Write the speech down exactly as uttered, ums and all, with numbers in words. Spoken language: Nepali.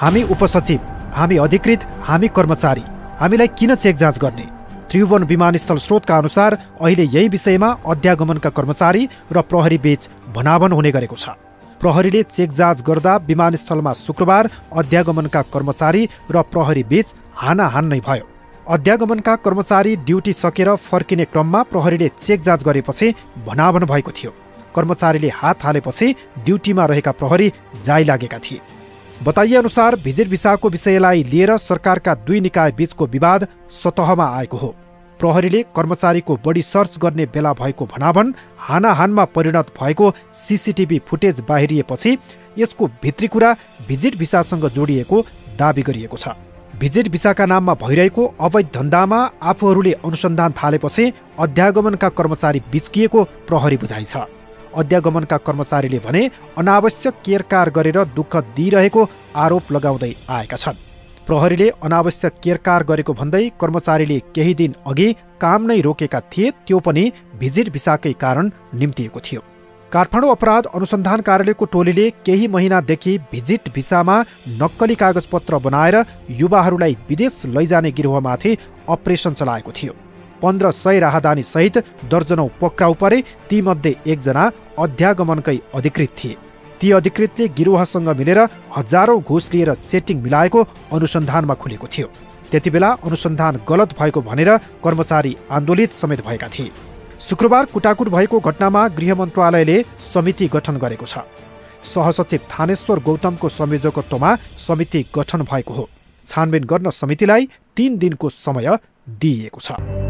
हामी उपसचिव, हामी अधिकृत, हामी कर्मचारी, हामीलाई किन चेक जाँच गर्ने? त्रिभुवन विमानस्थल स्रोतका अनुसार अहिले यही विषयमा अध्यागमनका कर्मचारी र प्रहरी बीच भनाभन हुने गरेको छ। प्रहरीले चेक जाँच गर्दा विमानस्थलमा शुक्रबार अध्यागमनका कर्मचारी र प्रहरी बीच हानाहान नै भयो। अध्यागमनका कर्मचारी ड्युटी सकेर फर्किने क्रममा प्रहरीले चेक जाँच गरेपछि भनाभन भएको थियो। कर्मचारीले हात हालेपछि ड्युटीमा रहेका प्रहरी जाई लागेका थिए। बताइए अनुसार भिजिट भिसाको विषयलाई लिएर सरकारका दुई निकाय बीचको विवाद सतहमा आएको हो। प्रहरीले कर्मचारीको बडी सर्च गर्ने बेला भएको भनाभन हानाहानमा परिणत भएको सीसीटीभी फुटेज बाहिरिएपछि यसको भित्री कुरा भिजिट भिसासँग जोडिएको दाबी गरिएको छ। भिजिट भिसाका नाममा भइरहेको अवैध धन्दामा आफूहरूले अनुसन्धान थालेपछि अध्यागमनका कर्मचारी बिच्किएको प्रहरी बुझाइ छ। अध्यागमनका कर्मचारीले भने अनावश्यक केरकार गरेर दुःख दिइरहेको आरोप लगाउँदै आएका छन्। प्रहरीले अनावश्यक केरकार गरेको भन्दै कर्मचारीले केही दिन अघि काम नै रोकेका थिए, त्यो पनि भिजिट भिसाकै कारण निम्तिएको थियो। काठमाडौँ अपराध अनुसन्धान कार्यालयको टोलीले केही महिनादेखि भिजिट भिसामा नक्कली कागजपत्र बनाएर युवाहरूलाई विदेश लैजाने गिरोहमाथि अपरेसन चलाएको थियो। पन्ध्र सय राहदानी सहित दर्जनौ पक्राउ परे, तीमध्ये एकजना अध्यागमनकै अधिकृत थिए। ती अधिकृतले गिरोहसँग मिलेर हजारौं घुस लिएर सेटिङ मिलाएको अनुसन्धानमा खुलेको थियो। त्यतिबेला अनुसन्धान गलत भएको भनेर कर्मचारी आन्दोलित समेत भएका थिए। शुक्रबार कुटाकुट भएको घटनामा गृह मन्त्रालयले समिति गठन गरेको छ। सहसचिव थानेश्वर गौतमको संयोजकत्वमा समिति गठन भएको हो। छानबिन गर्न समितिलाई तीन दिनको समय दिइएको छ।